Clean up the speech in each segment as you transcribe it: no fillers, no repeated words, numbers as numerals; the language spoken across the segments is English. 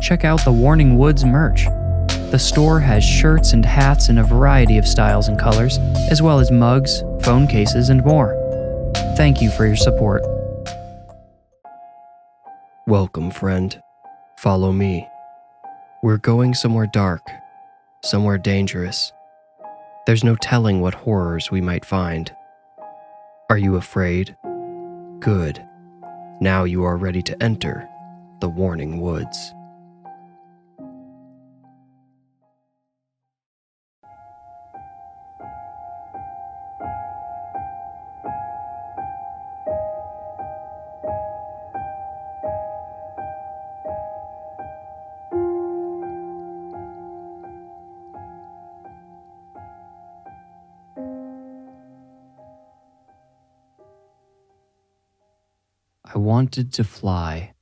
check out the Warning Woods merch. The store has shirts and hats in a variety of styles and colors, as well as mugs, phone cases, and more. Thank you for your support. Welcome, friend. Follow me. We're going somewhere dark, somewhere dangerous. There's no telling what horrors we might find. Are you afraid? Good. Now you are ready to enter the Warning Woods. I wanted to fly.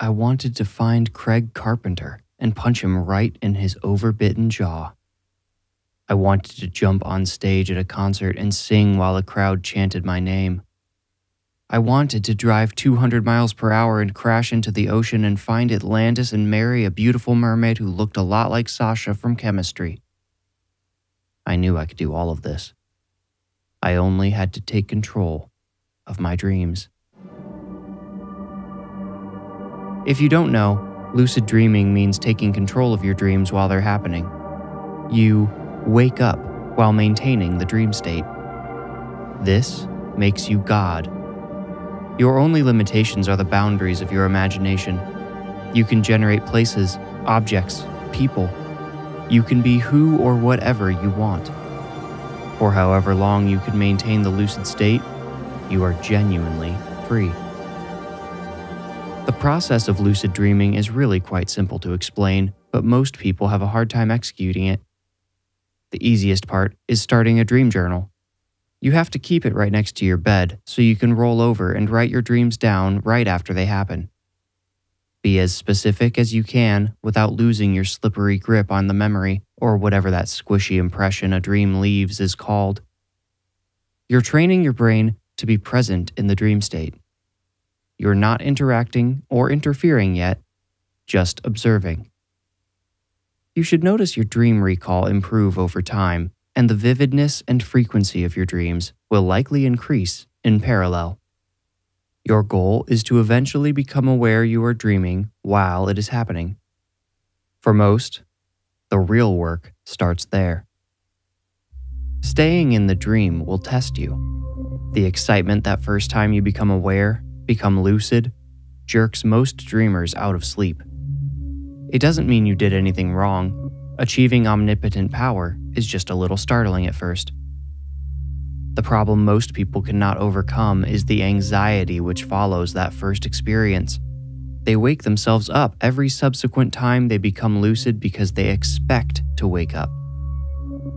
I wanted to find Craig Carpenter and punch him right in his overbitten jaw. I wanted to jump on stage at a concert and sing while a crowd chanted my name. I wanted to drive 200 miles per hour and crash into the ocean and find Atlantis and marry a beautiful mermaid who looked a lot like Sasha from Chemistry. I knew I could do all of this. I only had to take control of my dreams. If you don't know, lucid dreaming means taking control of your dreams while they're happening. You wake up while maintaining the dream state. This makes you God. Your only limitations are the boundaries of your imagination. You can generate places, objects, people. You can be who or whatever you want. For however long you can maintain the lucid state, you are genuinely free. The process of lucid dreaming is really quite simple to explain, but most people have a hard time executing it. The easiest part is starting a dream journal. You have to keep it right next to your bed so you can roll over and write your dreams down right after they happen. Be as specific as you can without losing your slippery grip on the memory, or whatever that squishy impression a dream leaves is called. You're training your brain to be present in the dream state. You're not interacting or interfering yet, just observing. You should notice your dream recall improve over time, and the vividness and frequency of your dreams will likely increase in parallel. Your goal is to eventually become aware you are dreaming while it is happening. For most, the real work starts there. Staying in the dream will test you. The excitement that first time you become aware, become lucid, jerks most dreamers out of sleep. It doesn't mean you did anything wrong. Achieving omnipotent power is just a little startling at first. The problem most people cannot overcome is the anxiety which follows that first experience. They wake themselves up every subsequent time they become lucid because they expect to wake up.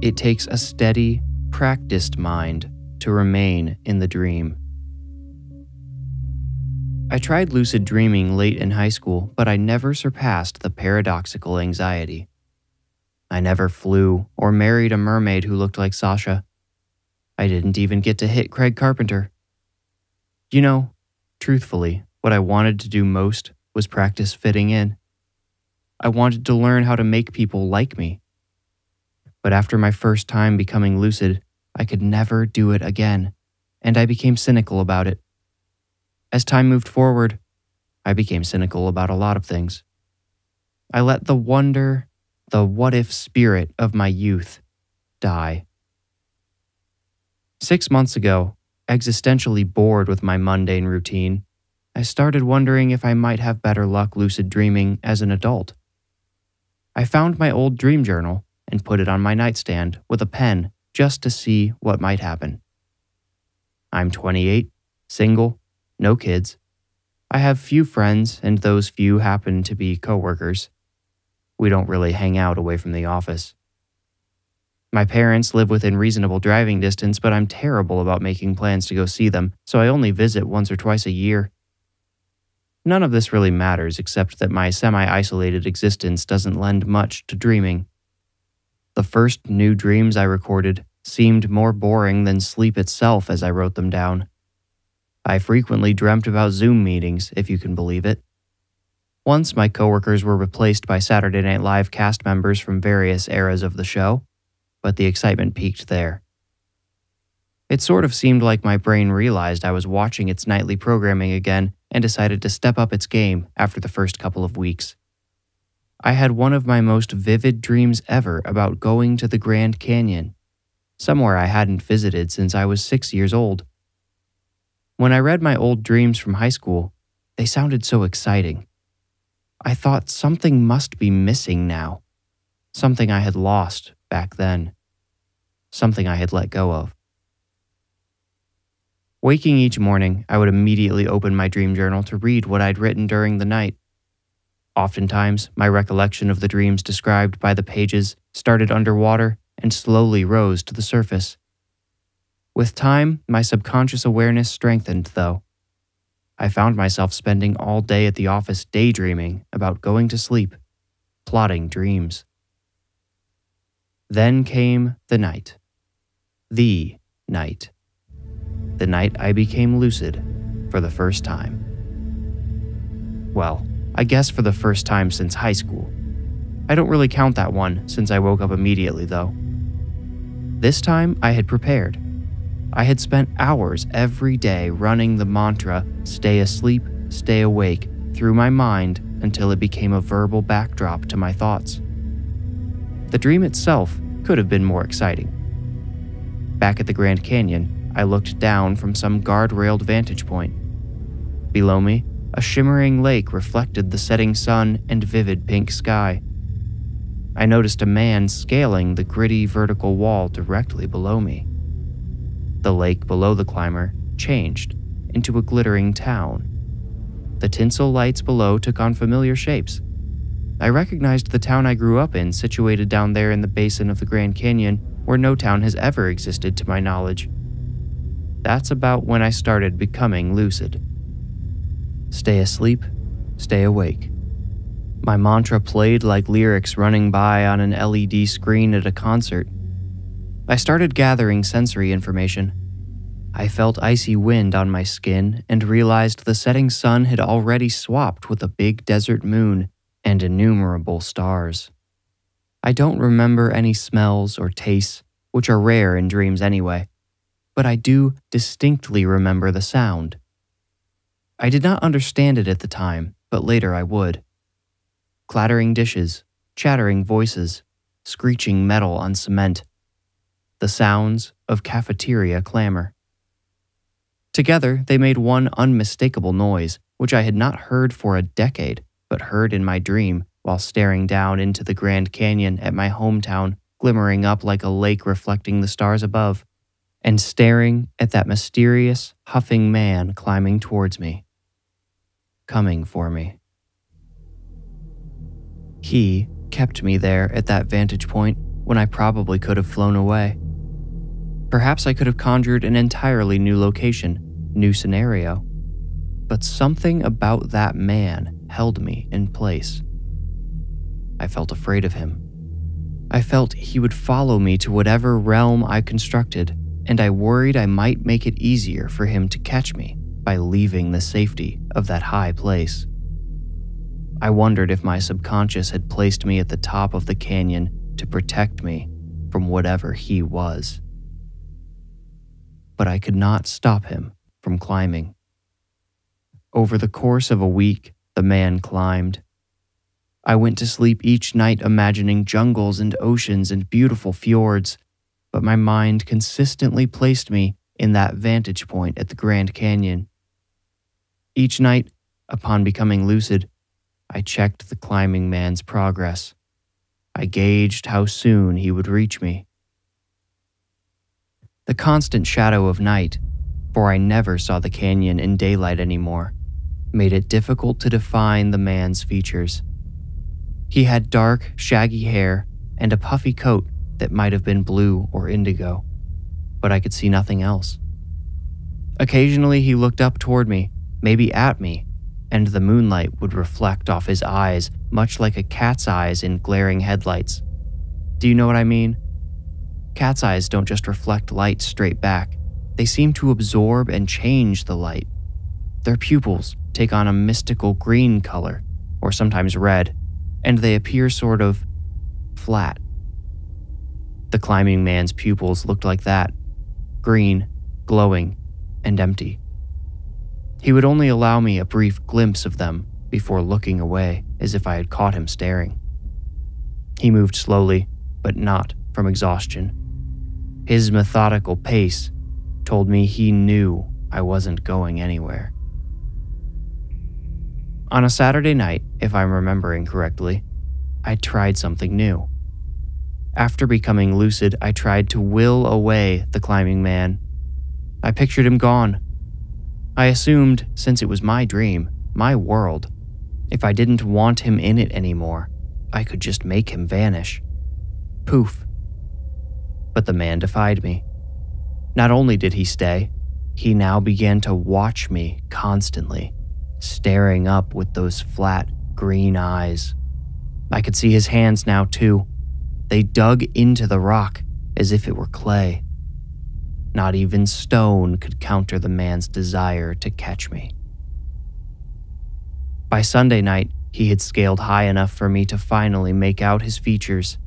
It takes a steady, practiced mind to remain in the dream. I tried lucid dreaming late in high school, but I never surpassed the paradoxical anxiety. I never flew or married a mermaid who looked like Sasha. I didn't even get to hit Craig Carpenter. You know, truthfully, what I wanted to do most was practice fitting in. I wanted to learn how to make people like me. But after my first time becoming lucid, I could never do it again, and I became cynical about it. As time moved forward, I became cynical about a lot of things. I let the wonder, the what-if spirit of my youth die. 6 months ago, existentially bored with my mundane routine, I started wondering if I might have better luck lucid dreaming as an adult. I found my old dream journal and put it on my nightstand with a pen just to see what might happen. I'm 28, single, no kids. I have few friends, and those few happen to be coworkers. We don't really hang out away from the office. My parents live within reasonable driving distance, but I'm terrible about making plans to go see them, so I only visit once or twice a year. None of this really matters, except that my semi-isolated existence doesn't lend much to dreaming. The first new dreams I recorded seemed more boring than sleep itself as I wrote them down. I frequently dreamt about Zoom meetings, if you can believe it. Once, my coworkers were replaced by Saturday Night Live cast members from various eras of the show, but the excitement peaked there. It sort of seemed like my brain realized I was watching its nightly programming again and decided to step up its game after the first couple of weeks. I had one of my most vivid dreams ever about going to the Grand Canyon, somewhere I hadn't visited since I was 6 years old. When I read my old dreams from high school, they sounded so exciting. I thought something must be missing now, something I had lost back then, something I had let go of. Waking each morning, I would immediately open my dream journal to read what I'd written during the night. Oftentimes, my recollection of the dreams described by the pages started underwater and slowly rose to the surface. With time, my subconscious awareness strengthened, though. I found myself spending all day at the office daydreaming about going to sleep, plotting dreams. Then came the night. The night. The night I became lucid for the first time. Well, I guess for the first time since high school. I don't really count that one since I woke up immediately, though. This time, I had prepared. I had spent hours every day running the mantra, stay asleep, stay awake, through my mind until it became a verbal backdrop to my thoughts. The dream itself could have been more exciting. Back at the Grand Canyon, I looked down from some guardrailed vantage point. Below me, a shimmering lake reflected the setting sun and vivid pink sky. I noticed a man scaling the gritty vertical wall directly below me. The lake below the climber changed into a glittering town. The tinsel lights below took on familiar shapes. I recognized the town I grew up in, situated down there in the basin of the Grand Canyon, where no town has ever existed to my knowledge. That's about when I started becoming lucid. Stay asleep, stay awake. My mantra played like lyrics running by on an LED screen at a concert. I started gathering sensory information. I felt icy wind on my skin and realized the setting sun had already swapped with a big desert moon and innumerable stars. I don't remember any smells or tastes, which are rare in dreams anyway, but I do distinctly remember the sound. I did not understand it at the time, but later I would. Clattering dishes, chattering voices, screeching metal on cement. The sounds of cafeteria clamor. Together, they made one unmistakable noise, which I had not heard for a decade, but heard in my dream while staring down into the Grand Canyon at my hometown, glimmering up like a lake reflecting the stars above, and staring at that mysterious, huffing man climbing towards me, coming for me. He kept me there at that vantage point when I probably could have flown away. Perhaps I could have conjured an entirely new location, new scenario. But something about that man held me in place. I felt afraid of him. I felt he would follow me to whatever realm I constructed, and I worried I might make it easier for him to catch me by leaving the safety of that high place. I wondered if my subconscious had placed me at the top of the canyon to protect me from whatever he was. But I could not stop him from climbing. Over the course of a week, the man climbed. I went to sleep each night imagining jungles and oceans and beautiful fjords, but my mind consistently placed me in that vantage point at the Grand Canyon. Each night, upon becoming lucid, I checked the climbing man's progress. I gauged how soon he would reach me. The constant shadow of night, for I never saw the canyon in daylight anymore, made it difficult to define the man's features. He had dark, shaggy hair and a puffy coat that might have been blue or indigo, but I could see nothing else. Occasionally he looked up toward me, maybe at me, and the moonlight would reflect off his eyes, much like a cat's eyes in glaring headlights. Do you know what I mean? Cat's eyes don't just reflect light straight back. They seem to absorb and change the light. Their pupils take on a mystical green color, or sometimes red, and they appear sort of flat. The climbing man's pupils looked like that, green, glowing, and empty. He would only allow me a brief glimpse of them before looking away as if I had caught him staring. He moved slowly, but not from exhaustion. His methodical pace told me he knew I wasn't going anywhere. On a Saturday night, if I'm remembering correctly, I tried something new. After becoming lucid, I tried to will away the climbing man. I pictured him gone. I assumed, since it was my dream, my world, if I didn't want him in it anymore, I could just make him vanish. Poof. But the man defied me. Not only did he stay, he now began to watch me constantly, staring up with those flat, green eyes. I could see his hands now, too. They dug into the rock as if it were clay. Not even stone could counter the man's desire to catch me. By Sunday night, he had scaled high enough for me to finally make out his features.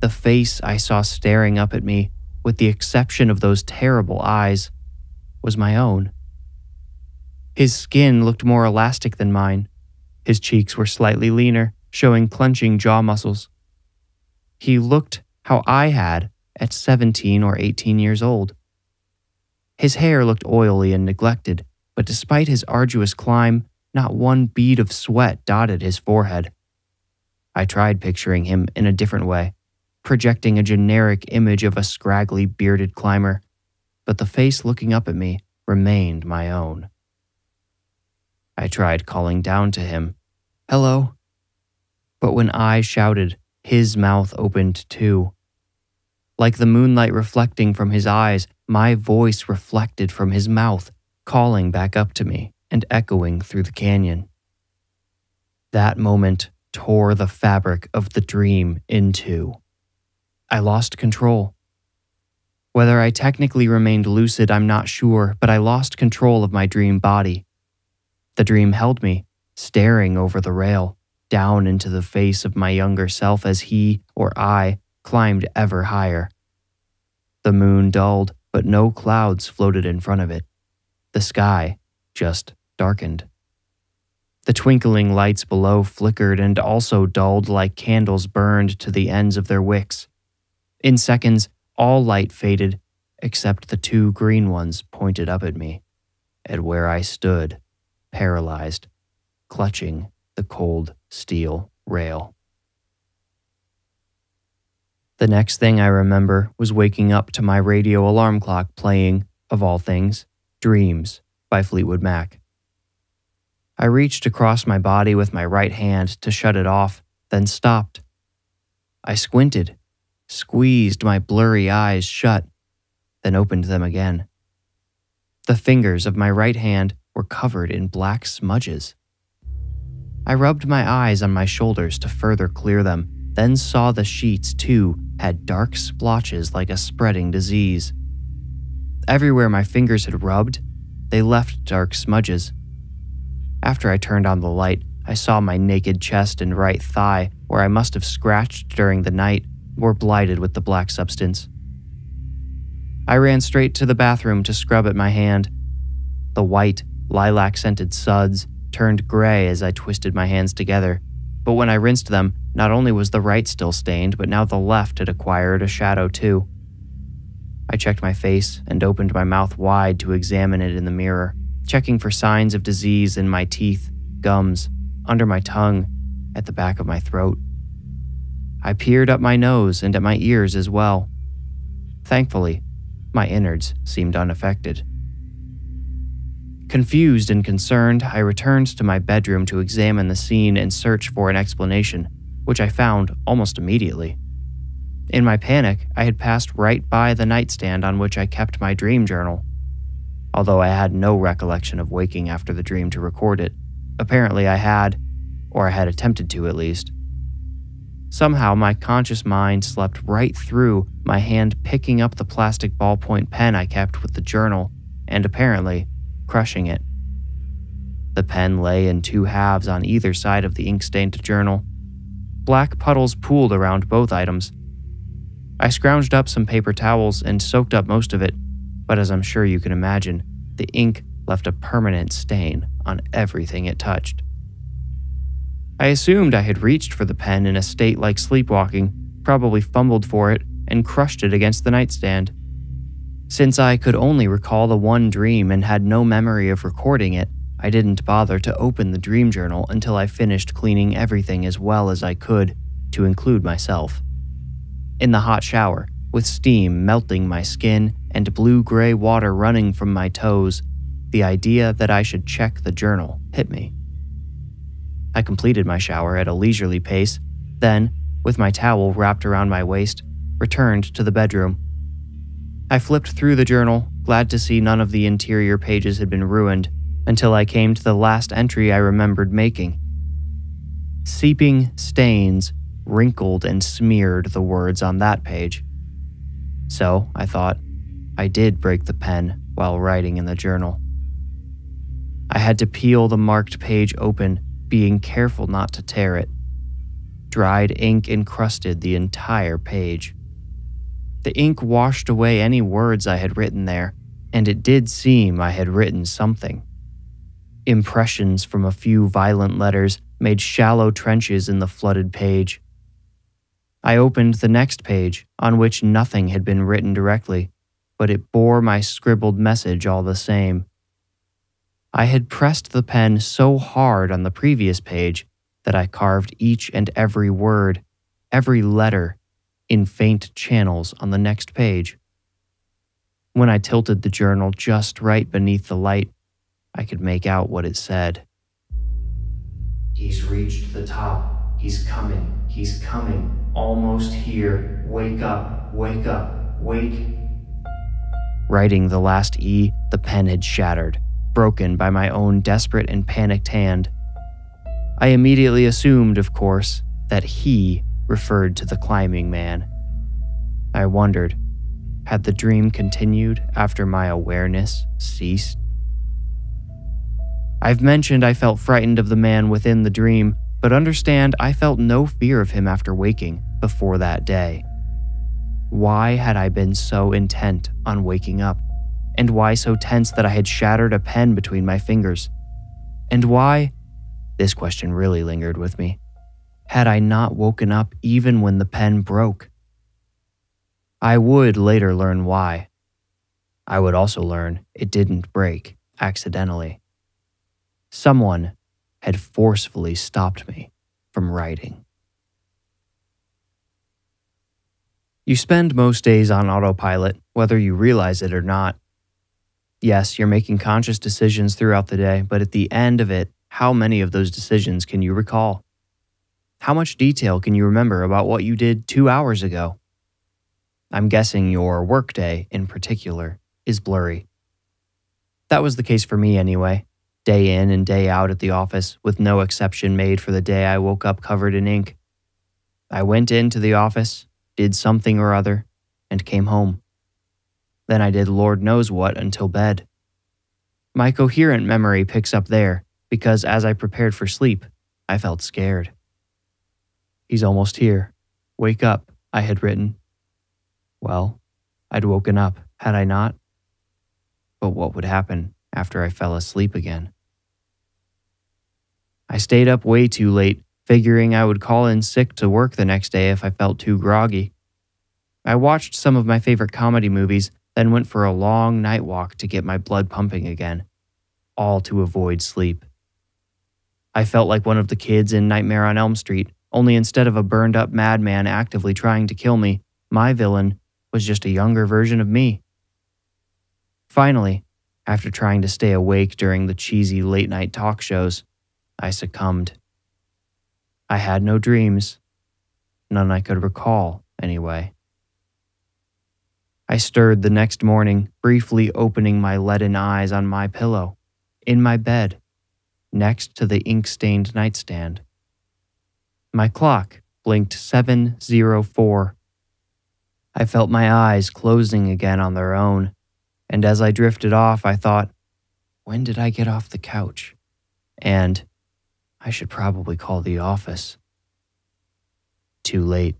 The face I saw staring up at me, with the exception of those terrible eyes, was my own. His skin looked more elastic than mine. His cheeks were slightly leaner, showing clenching jaw muscles. He looked how I had at 17 or 18 years old. His hair looked oily and neglected, but despite his arduous climb, not one bead of sweat dotted his forehead. I tried picturing him in a different way, projecting a generic image of a scraggly bearded climber, but the face looking up at me remained my own. I tried calling down to him, "Hello," but when I shouted, his mouth opened too. Like the moonlight reflecting from his eyes, my voice reflected from his mouth, calling back up to me and echoing through the canyon. That moment tore the fabric of the dream in two. I lost control. Whether I technically remained lucid, I'm not sure, but I lost control of my dream body. The dream held me, staring over the rail, down into the face of my younger self as he, or I, climbed ever higher. The moon dulled, but no clouds floated in front of it. The sky just darkened. The twinkling lights below flickered and also dulled like candles burned to the ends of their wicks. In seconds, all light faded, except the two green ones pointed up at me, at where I stood, paralyzed, clutching the cold steel rail. The next thing I remember was waking up to my radio alarm clock playing, of all things, Dreams by Fleetwood Mac. I reached across my body with my right hand to shut it off, then stopped. I squinted, squeezed my blurry eyes shut, then opened them again. The fingers of my right hand were covered in black smudges. I rubbed my eyes on my shoulders to further clear them, then saw the sheets too had dark splotches like a spreading disease. Everywhere my fingers had rubbed, they left dark smudges. After I turned on the light, I saw my naked chest and right thigh, where I must have scratched during the night, were blighted with the black substance. I ran straight to the bathroom to scrub at my hand. The white, lilac-scented suds turned gray as I twisted my hands together, but when I rinsed them, not only was the right still stained, but now the left had acquired a shadow too. I checked my face and opened my mouth wide to examine it in the mirror, checking for signs of disease in my teeth, gums, under my tongue, at the back of my throat. I peered up my nose and at my ears as well. Thankfully, my innards seemed unaffected. Confused and concerned, I returned to my bedroom to examine the scene and search for an explanation, which I found almost immediately. In my panic, I had passed right by the nightstand on which I kept my dream journal. Although I had no recollection of waking after the dream to record it, apparently I had, or I had attempted to at least. Somehow my conscious mind slept right through my hand picking up the plastic ballpoint pen I kept with the journal, and apparently, crushing it. The pen lay in two halves on either side of the ink-stained journal. Black puddles pooled around both items. I scrounged up some paper towels and soaked up most of it, but as I'm sure you can imagine, the ink left a permanent stain on everything it touched. I assumed I had reached for the pen in a state like sleepwalking, probably fumbled for it, and crushed it against the nightstand. Since I could only recall the one dream and had no memory of recording it, I didn't bother to open the dream journal until I finished cleaning everything as well as I could, to include myself. In the hot shower, with steam melting my skin and blue-gray water running from my toes, the idea that I should check the journal hit me. I completed my shower at a leisurely pace, then, with my towel wrapped around my waist, returned to the bedroom. I flipped through the journal, glad to see none of the interior pages had been ruined, until I came to the last entry I remembered making. Seeping stains wrinkled and smeared the words on that page. So, I thought, I did break the pen while writing in the journal. I had to peel the marked page open, being careful not to tear it. Dried ink encrusted the entire page. The ink washed away any words I had written there, and it did seem I had written something. Impressions from a few violent letters made shallow trenches in the flooded page. I opened the next page, on which nothing had been written directly, but it bore my scribbled message all the same. I had pressed the pen so hard on the previous page that I carved each and every word, every letter, in faint channels on the next page. When I tilted the journal just right beneath the light, I could make out what it said. "He's reached the top. He's coming. He's coming. Almost here. Wake up. Wake up. Wake." Writing the last E, the pen had shattered, broken by my own desperate and panicked hand. I immediately assumed, of course, that he referred to the climbing man. I wondered, had the dream continued after my awareness ceased? I've mentioned I felt frightened of the man within the dream, but understand I felt no fear of him after waking before that day. Why had I been so intent on waking up? And why so tense that I had shattered a pen between my fingers? And why, this question really lingered with me, had I not woken up even when the pen broke? I would later learn why. I would also learn it didn't break accidentally. Someone had forcefully stopped me from writing. You spend most days on autopilot, whether you realize it or not. Yes, you're making conscious decisions throughout the day, but at the end of it, how many of those decisions can you recall? How much detail can you remember about what you did 2 hours ago? I'm guessing your workday, in particular, is blurry. That was the case for me anyway, day in and day out at the office, with no exception made for the day I woke up covered in ink. I went into the office, did something or other, and came home. Then I did Lord knows what until bed. My coherent memory picks up there, because as I prepared for sleep, I felt scared. "He's almost here. Wake up," I had written. Well, I'd woken up, had I not? But what would happen after I fell asleep again? I stayed up way too late, figuring I would call in sick to work the next day if I felt too groggy. I watched some of my favorite comedy movies, then went for a long night walk to get my blood pumping again, all to avoid sleep. I felt like one of the kids in Nightmare on Elm Street, only instead of a burned-up madman actively trying to kill me, my villain was just a younger version of me. Finally, after trying to stay awake during the cheesy late-night talk shows, I succumbed. I had no dreams, none I could recall, anyway. I stirred the next morning, briefly opening my leaden eyes on my pillow, in my bed, next to the ink-stained nightstand. My clock blinked 7:04. I felt my eyes closing again on their own, and as I drifted off, I thought, when did I get off the couch? and I should probably call the office. Too late.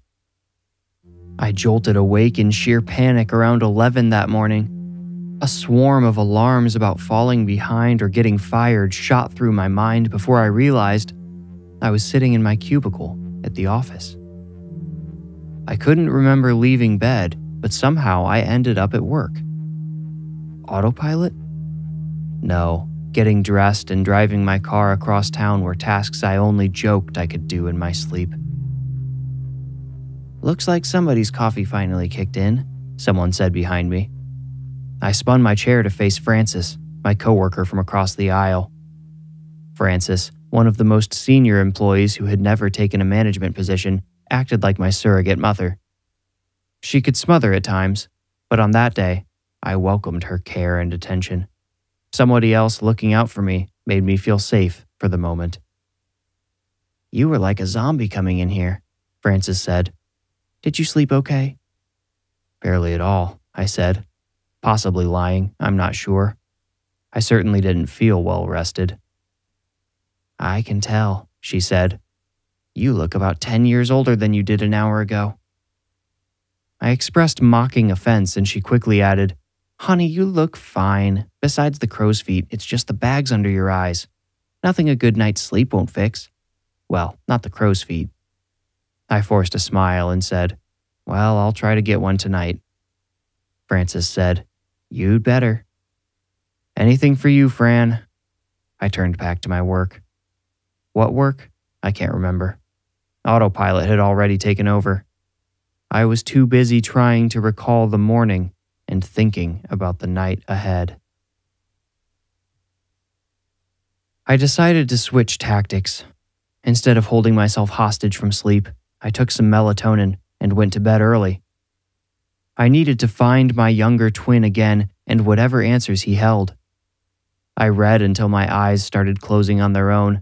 I jolted awake in sheer panic around 11 that morning. A swarm of alarms about falling behind or getting fired shot through my mind before I realized I was sitting in my cubicle at the office. I couldn't remember leaving bed, but somehow I ended up at work. Autopilot? No, getting dressed and driving my car across town were tasks I only joked I could do in my sleep. "Looks like somebody's coffee finally kicked in," someone said behind me. I spun my chair to face Francis, my coworker from across the aisle. Francis, one of the most senior employees who had never taken a management position, acted like my surrogate mother. She could smother at times, but on that day, I welcomed her care and attention. Somebody else looking out for me made me feel safe for the moment. "You were like a zombie coming in here," Francis said. "Did you sleep okay?" "Barely at all," I said, possibly lying, I'm not sure. I certainly didn't feel well rested. "I can tell," she said. "You look about 10 years older than you did an hour ago." I expressed mocking offense and she quickly added, "Honey, you look fine. Besides the crow's feet, it's just the bags under your eyes. Nothing a good night's sleep won't fix. Well, not the crow's feet." I forced a smile and said, "Well, I'll try to get one tonight." Francis said, "You'd better." "Anything for you, Fran." I turned back to my work. What work? I can't remember. Autopilot had already taken over. I was too busy trying to recall the morning and thinking about the night ahead. I decided to switch tactics. Instead of holding myself hostage from sleep, I took some melatonin and went to bed early. I needed to find my younger twin again and whatever answers he held. I read until my eyes started closing on their own.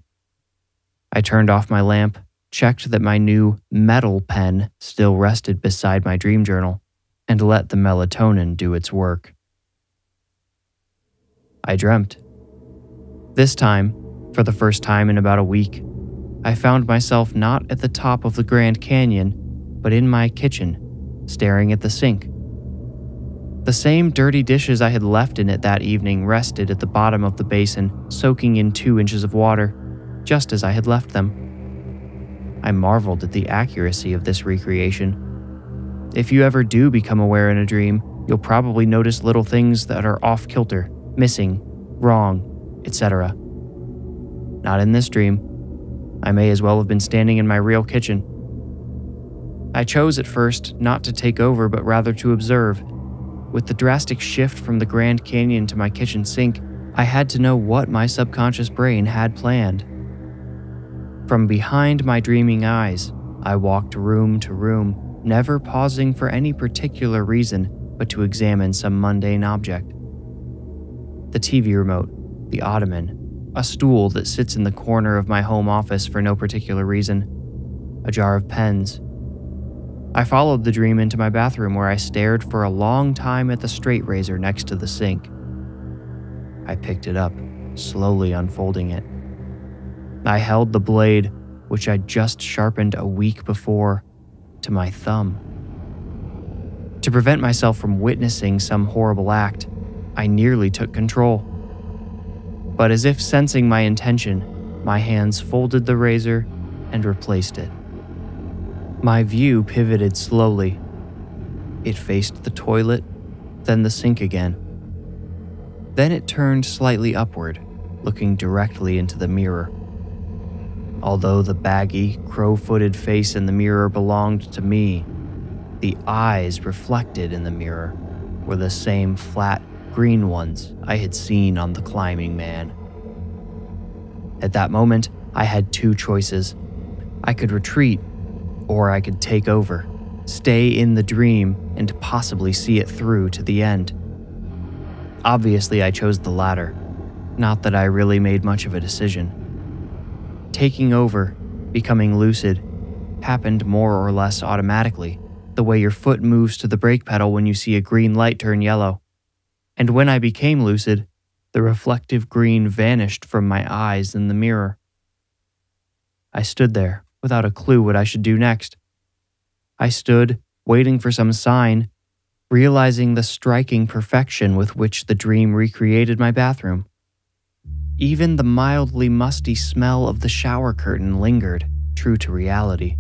I turned off my lamp, checked that my new metal pen still rested beside my dream journal, and let the melatonin do its work. I dreamt. This time, for the first time in about a week, I found myself not at the top of the Grand Canyon, but in my kitchen, staring at the sink. The same dirty dishes I had left in it that evening rested at the bottom of the basin, soaking in 2 inches of water, just as I had left them. I marveled at the accuracy of this recreation. If you ever do become aware in a dream, you'll probably notice little things that are off-kilter, missing, wrong, etc. Not in this dream. I may as well have been standing in my real kitchen. I chose at first not to take over, but rather to observe. With the drastic shift from the Grand Canyon to my kitchen sink, I had to know what my subconscious brain had planned. From behind my dreaming eyes, I walked room to room, never pausing for any particular reason but to examine some mundane object. The TV remote, the ottoman, a stool that sits in the corner of my home office for no particular reason, a jar of pens. I followed the dream into my bathroom where I stared for a long time at the straight razor next to the sink. I picked it up, slowly unfolding it. I held the blade, which I'd just sharpened a week before, to my thumb. To prevent myself from witnessing some horrible act, I nearly took control. But as if sensing my intention, my hands folded the razor and replaced it. My view pivoted slowly. It faced the toilet, then the sink again. Then it turned slightly upward, looking directly into the mirror. Although the baggy, crow-footed face in the mirror belonged to me, the eyes reflected in the mirror were the same flat, green ones I had seen on the climbing man. At that moment, I had two choices. I could retreat, or I could take over, stay in the dream, and possibly see it through to the end. Obviously, I chose the latter. Not that I really made much of a decision. Taking over, becoming lucid, happened more or less automatically, the way your foot moves to the brake pedal when you see a green light turn yellow. And when I became lucid, The reflective green vanished from my eyes in the mirror. I stood there, without a clue what I should do next. I stood, waiting for some sign, realizing the striking perfection with which the dream recreated my bathroom. Even the mildly musty smell of the shower curtain lingered, true to reality.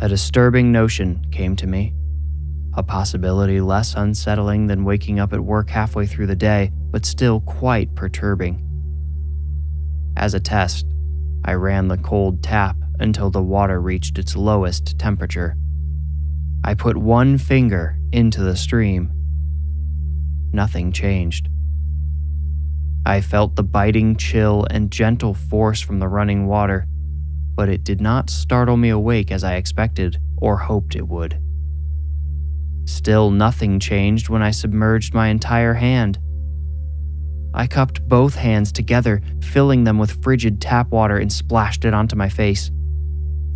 A disturbing notion came to me, a possibility less unsettling than waking up at work halfway through the day, but still quite perturbing. As a test, I ran the cold tap until the water reached its lowest temperature. I put one finger into the stream. Nothing changed. I felt the biting chill and gentle force from the running water, but it did not startle me awake as I expected or hoped it would. Still nothing changed when I submerged my entire hand. I cupped both hands together, filling them with frigid tap water and splashed it onto my face.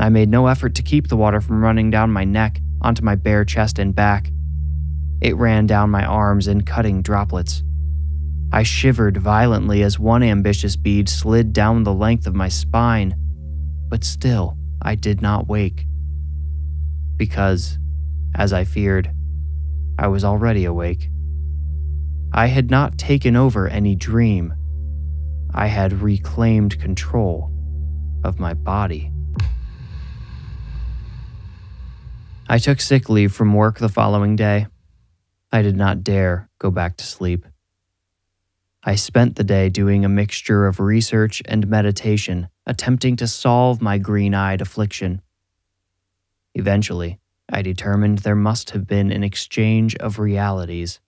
I made no effort to keep the water from running down my neck, onto my bare chest and back. It ran down my arms in cutting droplets. I shivered violently as one ambitious bead slid down the length of my spine, but still I did not wake. Because, as I feared, I was already awake. I had not taken over any dream. I had reclaimed control of my body. I took sick leave from work the following day. I did not dare go back to sleep. I spent the day doing a mixture of research and meditation, attempting to solve my green-eyed affliction. Eventually, I determined there must have been an exchange of realities.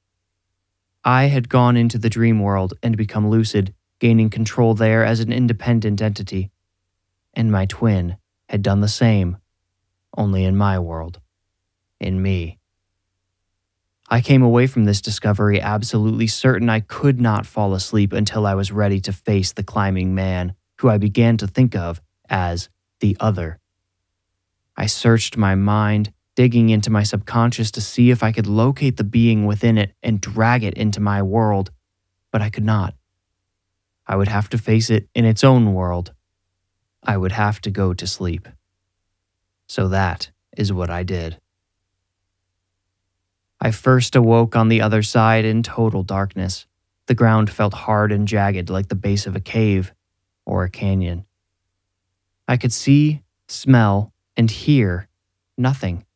I had gone into the dream world and become lucid, gaining control there as an independent entity. And my twin had done the same, only in my world, in me. I came away from this discovery absolutely certain I could not fall asleep until I was ready to face the climbing man, who I began to think of as the other. I searched my mind, digging into my subconscious to see if I could locate the being within it and drag it into my world, but I could not. I would have to face it in its own world. I would have to go to sleep. So that is what I did. I first awoke on the other side in total darkness. The ground felt hard and jagged like the base of a cave or a canyon. I could see, smell, and hear nothing.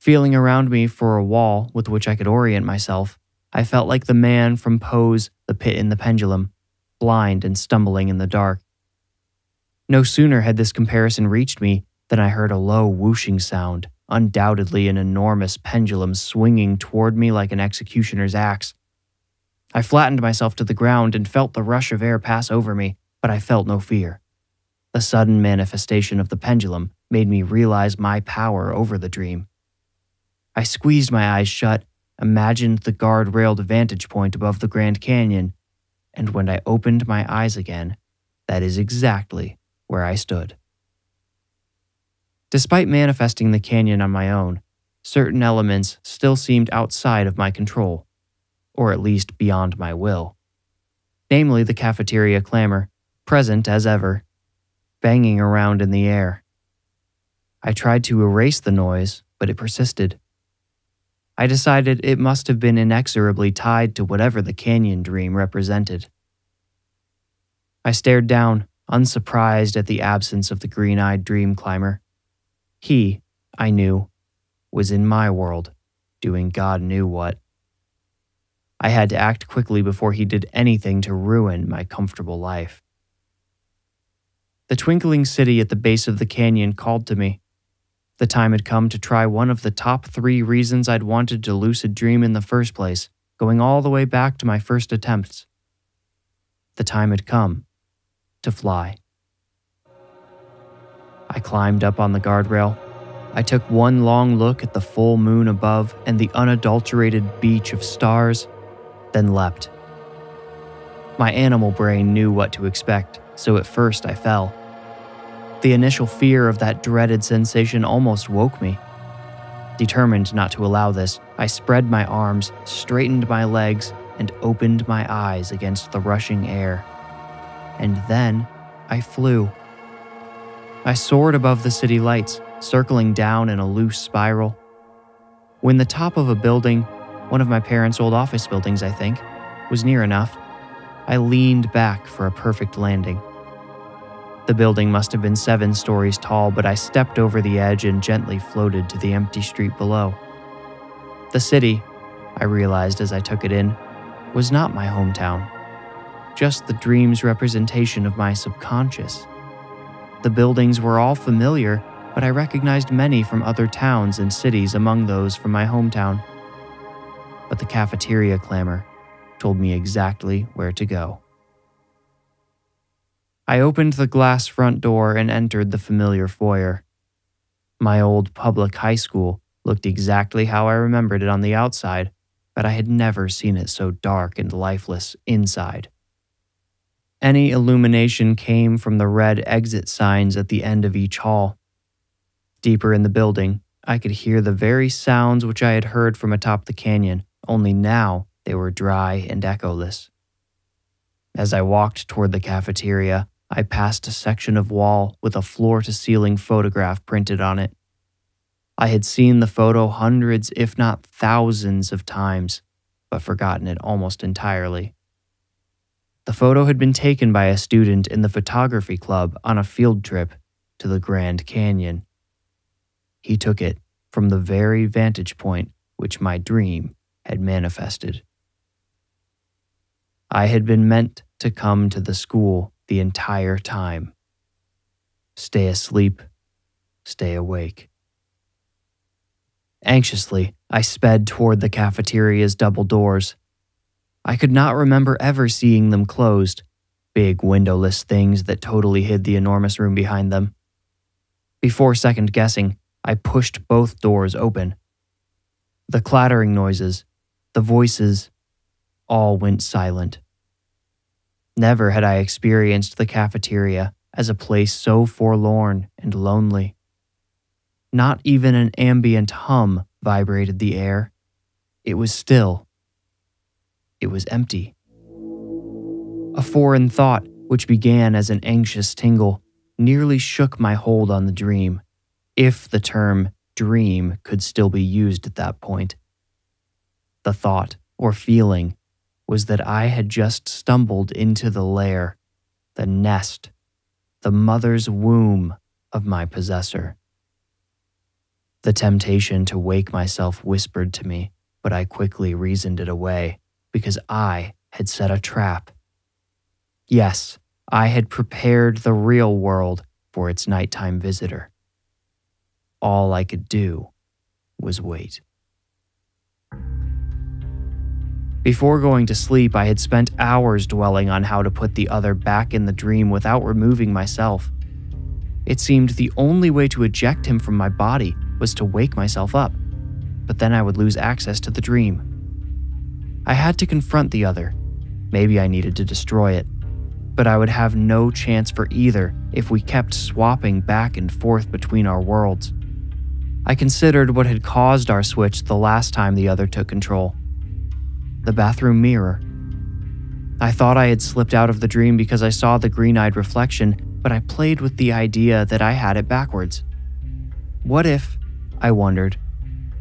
Feeling around me for a wall with which I could orient myself, I felt like the man from Poe's The Pit and the Pendulum, blind and stumbling in the dark. No sooner had this comparison reached me than I heard a low whooshing sound, undoubtedly an enormous pendulum swinging toward me like an executioner's axe. I flattened myself to the ground and felt the rush of air pass over me, but I felt no fear. The sudden manifestation of the pendulum made me realize my power over the dream. I squeezed my eyes shut, imagined the guard-railed vantage point above the Grand Canyon, and when I opened my eyes again, that is exactly where I stood. Despite manifesting the canyon on my own, certain elements still seemed outside of my control, or at least beyond my will. Namely, the cafeteria clamor, present as ever, banging around in the air. I tried to erase the noise, but it persisted. I decided it must have been inexorably tied to whatever the canyon dream represented. I stared down, unsurprised at the absence of the green-eyed dream climber. He, I knew, was in my world, doing God knew what. I had to act quickly before he did anything to ruin my comfortable life. The twinkling city at the base of the canyon called to me. The time had come to try one of the top 3 reasons I'd wanted to lucid dream in the first place, going all the way back to my first attempts. The time had come to fly. I climbed up on the guardrail. I took one long look at the full moon above and the unadulterated beach of stars, then leapt. My animal brain knew what to expect, so at first I fell. The initial fear of that dreaded sensation almost woke me. Determined not to allow this, I spread my arms, straightened my legs, and opened my eyes against the rushing air. And then I flew. I soared above the city lights, circling down in a loose spiral. When the top of a building, one of my parents' old office buildings, I think, was near enough, I leaned back for a perfect landing. The building must have been 7 stories tall, but I stepped over the edge and gently floated to the empty street below. The city, I realized as I took it in, was not my hometown, just the dream's representation of my subconscious. The buildings were all familiar, but I recognized many from other towns and cities among those from my hometown. But the cafeteria clamor told me exactly where to go. I opened the glass front door and entered the familiar foyer. My old public high school looked exactly how I remembered it on the outside, but I had never seen it so dark and lifeless inside. Any illumination came from the red exit signs at the end of each hall. Deeper in the building, I could hear the very sounds which I had heard from atop the canyon, only now they were dry and echoless. As I walked toward the cafeteria, I passed a section of wall with a floor-to-ceiling photograph printed on it. I had seen the photo hundreds, if not thousands of times, but forgotten it almost entirely. The photo had been taken by a student in the photography club on a field trip to the Grand Canyon. He took it from the very vantage point which my dream had manifested. I had been meant to come to the school the entire time. Stay asleep, stay awake. Anxiously, I sped toward the cafeteria's double doors. I could not remember ever seeing them closed, big windowless things that totally hid the enormous room behind them. Before second-guessing, I pushed both doors open. The clattering noises, the voices, all went silent. Never had I experienced the cafeteria as a place so forlorn and lonely. Not even an ambient hum vibrated the air. It was still. It was empty. A foreign thought, which began as an anxious tingle, nearly shook my hold on the dream, if the term dream could still be used at that point. The thought, or feeling, was that I had just stumbled into the lair, the nest, the mother's womb of my possessor. The temptation to wake myself whispered to me, but I quickly reasoned it away, because I had set a trap. Yes, I had prepared the real world for its nighttime visitor. All I could do was wait. Before going to sleep, I had spent hours dwelling on how to put the other back in the dream without removing myself. It seemed the only way to eject him from my body was to wake myself up, but then I would lose access to the dream. I had to confront the other. Maybe I needed to destroy it, but I would have no chance for either if we kept swapping back and forth between our worlds. I considered what had caused our switch the last time the other took control. The bathroom mirror. I thought I had slipped out of the dream because I saw the green-eyed reflection, but I played with the idea that I had it backwards. What if, I wondered,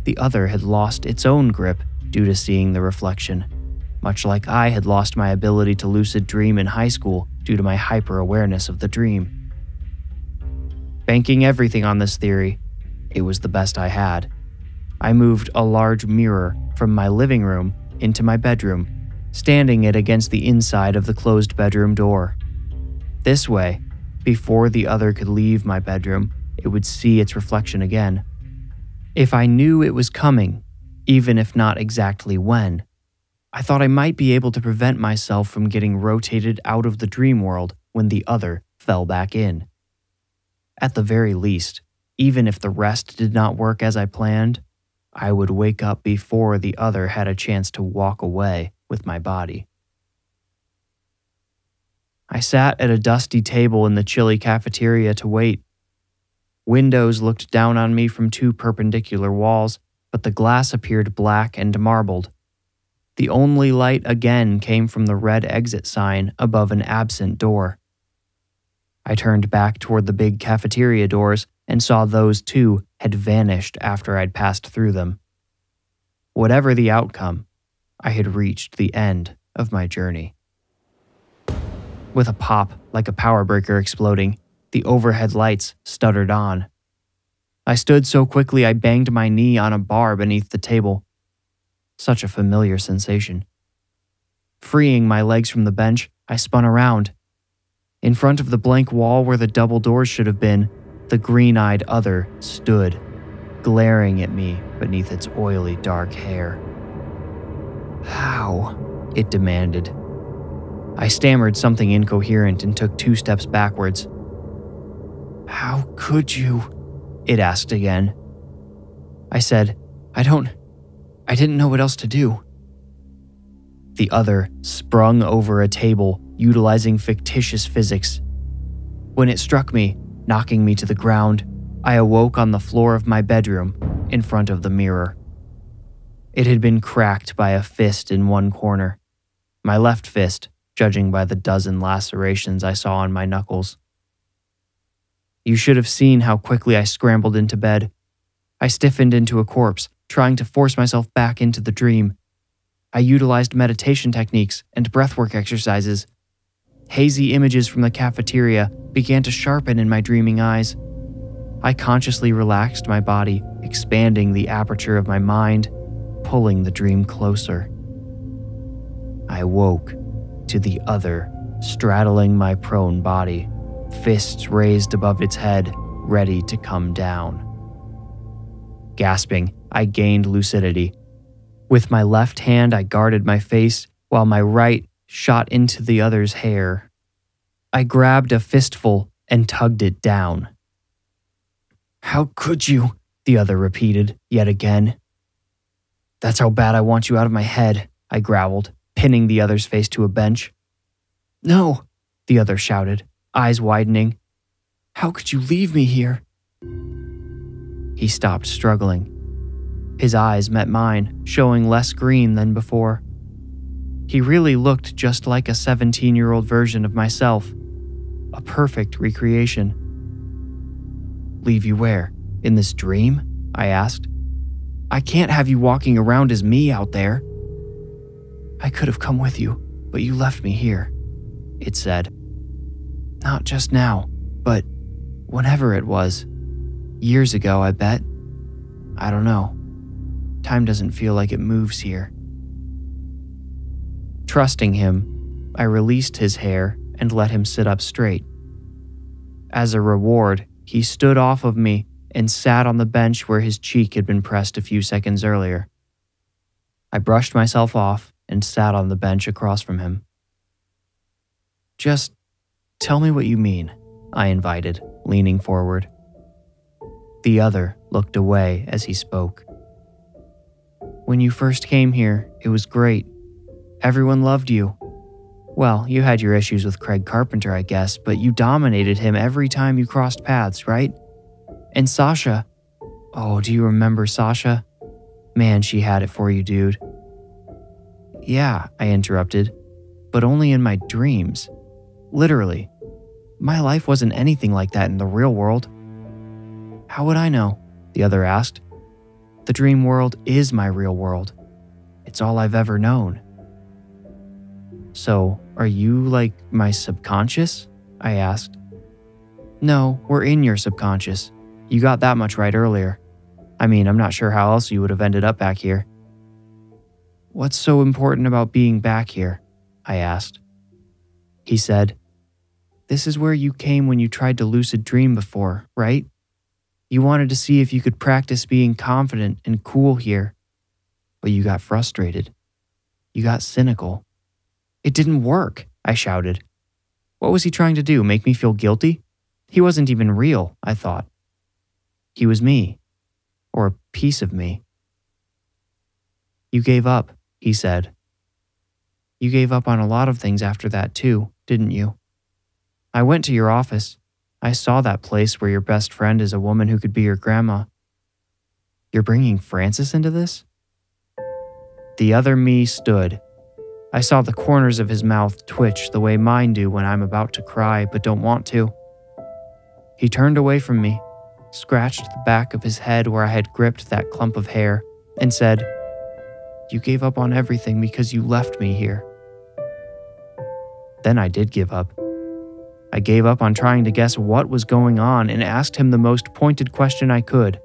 the other had lost its own grip due to seeing the reflection, much like I had lost my ability to lucid dream in high school due to my hyper-awareness of the dream. Banking everything on this theory, it was the best I had. I moved a large mirror from my living room into my bedroom, standing it against the inside of the closed bedroom door. This way, before the other could leave my bedroom, it would see its reflection again. If I knew it was coming, even if not exactly when, I thought I might be able to prevent myself from getting rotated out of the dream world when the other fell back in. At the very least, even if the rest did not work as I planned, I would wake up before the other had a chance to walk away with my body. I sat at a dusty table in the chilly cafeteria to wait. Windows looked down on me from 2 perpendicular walls, but the glass appeared black and marbled. The only light again came from the red exit sign above an absent door. I turned back toward the big cafeteria doors and saw those too had vanished after I'd passed through them. Whatever the outcome, I had reached the end of my journey. With a pop, like a power breaker exploding, the overhead lights stuttered on. I stood so quickly I banged my knee on a bar beneath the table. Such a familiar sensation. Freeing my legs from the bench, I spun around. In front of the blank wall where the double doors should have been, the green-eyed other stood, glaring at me beneath its oily dark hair. "How?" it demanded. I stammered something incoherent and took 2 steps backwards. "How could you?" it asked again. I said, I didn't know what else to do." The other sprung over a table, utilizing fictitious physics. When it struck me, knocking me to the ground, I awoke on the floor of my bedroom, in front of the mirror. It had been cracked by a fist in one corner, my left fist, judging by the dozen lacerations I saw on my knuckles. You should have seen how quickly I scrambled into bed. I stiffened into a corpse, trying to force myself back into the dream. I utilized meditation techniques and breathwork exercises. Hazy images from the cafeteria began to sharpen in my dreaming eyes. I consciously relaxed my body, expanding the aperture of my mind, pulling the dream closer. I woke to the other, straddling my prone body, fists raised above its head, ready to come down. Gasping, I gained lucidity. With my left hand, I guarded my face, while my right shot into the other's hair. I grabbed a fistful and tugged it down. "How could you?" the other repeated, yet again. "That's how bad I want you out of my head," I growled, pinning the other's face to a bench. "No," the other shouted, eyes widening. "How could you leave me here?" He stopped struggling. His eyes met mine, showing less green than before. He really looked just like a 17-year-old version of myself, a perfect recreation. "Leave you where? In this dream?" I asked. "I can't have you walking around as me out there." "I could have come with you, but you left me here," it said. "Not just now, but whenever it was. Years ago, I bet. I don't know. Time doesn't feel like it moves here." Trusting him, I released his hair and let him sit up straight. As a reward, he stood off of me and sat on the bench where his cheek had been pressed a few seconds earlier. I brushed myself off and sat on the bench across from him. "Just tell me what you mean," I invited, leaning forward. The other looked away as he spoke. "When you first came here, it was great. Everyone loved you. Well, you had your issues with Craig Carpenter, I guess, but you dominated him every time you crossed paths, right? And Sasha. Oh, do you remember Sasha? Man, she had it for you, dude." "Yeah," I interrupted, "but only in my dreams. Literally. My life wasn't anything like that in the real world." "How would I know?" the other asked. "The dream world is my real world. It's all I've ever known." "So, are you like my subconscious?" I asked. "No, we're in your subconscious. You got that much right earlier. I mean, I'm not sure how else you would have ended up back here." "What's so important about being back here?" I asked. He said, "This is where you came when you tried to lucid dream before, right? You wanted to see if you could practice being confident and cool here, but you got frustrated. You got cynical." "It didn't work," I shouted. What was he trying to do, make me feel guilty? He wasn't even real, I thought. He was me, or a piece of me. "You gave up," he said. "You gave up on a lot of things after that too, didn't you? I went to your office. I saw that place where your best friend is a woman who could be your grandma." "You're bringing Francis into this?" The other me stood. I saw the corners of his mouth twitch the way mine do when I'm about to cry but don't want to. He turned away from me, scratched the back of his head where I had gripped that clump of hair, and said, "You gave up on everything because you left me here." Then I did give up. I gave up on trying to guess what was going on and asked him the most pointed question I could,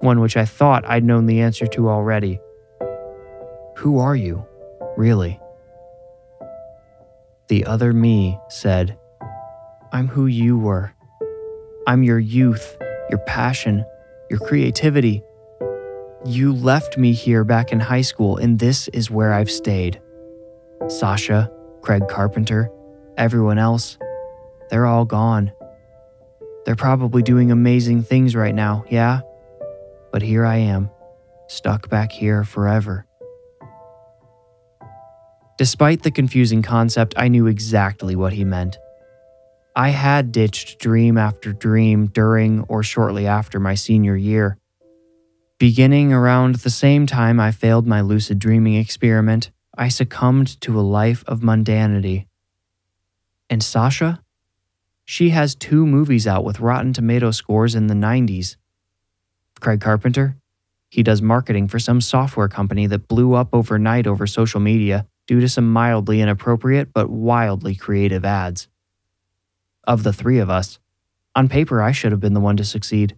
one which I thought I'd known the answer to already. "Who are you, really?" The other me said, "I'm who you were. I'm your youth, your passion, your creativity. You left me here back in high school, and this is where I've stayed. Sasha, Craig Carpenter, everyone else, they're all gone. They're probably doing amazing things right now, yeah? But here I am, stuck back here forever." Despite the confusing concept, I knew exactly what he meant. I had ditched dream after dream during or shortly after my senior year. Beginning around the same time I failed my lucid dreaming experiment, I succumbed to a life of mundanity. And Sasha? She has 2 movies out with Rotten Tomato scores in the 90s. Craig Carpenter? He does marketing for some software company that blew up overnight over social media due to some mildly inappropriate but wildly creative ads. Of the 3 of us, on paper I should have been the one to succeed.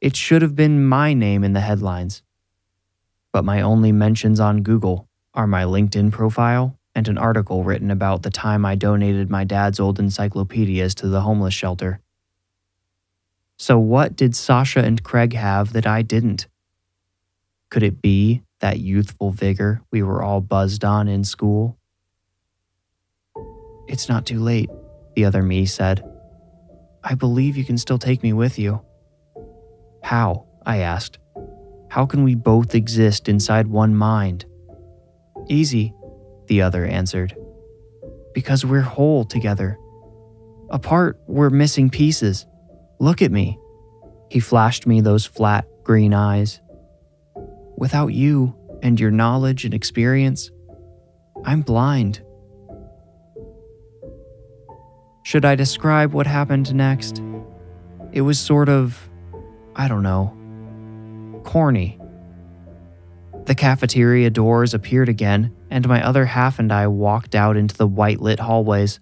It should have been my name in the headlines. But my only mentions on Google are my LinkedIn profile and an article written about the time I donated my dad's old encyclopedias to the homeless shelter. So what did Sasha and Craig have that I didn't? Could it be that youthful vigor we were all buzzed on in school? "It's not too late," the other me said. "I believe you can still take me with you." "How?" I asked. "How can we both exist inside one mind?" "Easy," the other answered. "Because we're whole together. Apart, we're missing pieces. Look at me." He flashed me those flat, green eyes. "Without you and your knowledge and experience, I'm blind." Should I describe what happened next? It was sort of, I don't know, corny. The cafeteria doors appeared again, and my other half and I walked out into the white-lit hallways.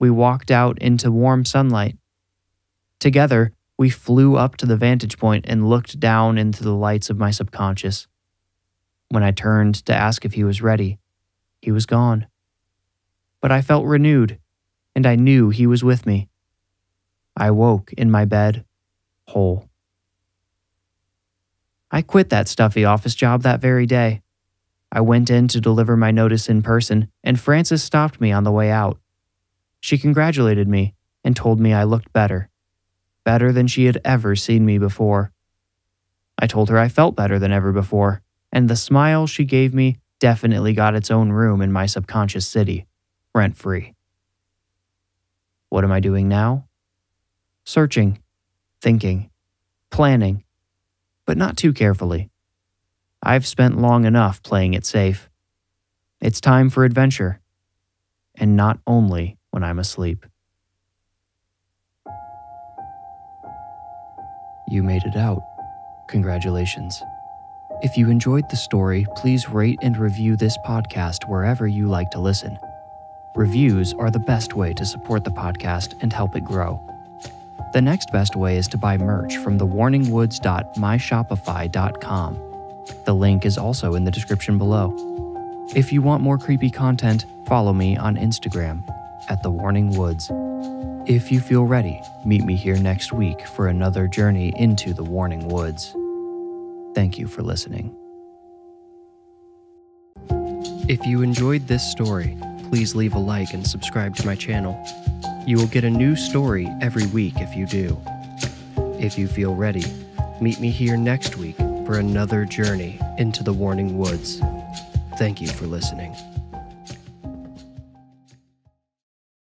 We walked out into warm sunlight. Together, we flew up to the vantage point and looked down into the lights of my subconscious. When I turned to ask if he was ready, he was gone. But I felt renewed, and I knew he was with me. I woke in my bed, whole. I quit that stuffy office job that very day. I went in to deliver my notice in person, and Francis stopped me on the way out. She congratulated me and told me I looked better. Better than she had ever seen me before. I told her I felt better than ever before, and the smile she gave me definitely got its own room in my subconscious city, rent-free. What am I doing now? Searching, thinking, planning. But not too carefully. I've spent long enough playing it safe. It's time for adventure, and not only when I'm asleep. You made it out. Congratulations. If you enjoyed the story, please rate and review this podcast wherever you like to listen. Reviews are the best way to support the podcast and help it grow. The next best way is to buy merch from thewarningwoods.myshopify.com. The link is also in the description below. If you want more creepy content, follow me on Instagram @thewarningwoods. If you feel ready, meet me here next week for another journey into the Warning Woods. Thank you for listening. If you enjoyed this story, please leave a like and subscribe to my channel. You will get a new story every week if you do. If you feel ready, meet me here next week for another journey into the Warning Woods. Thank you for listening.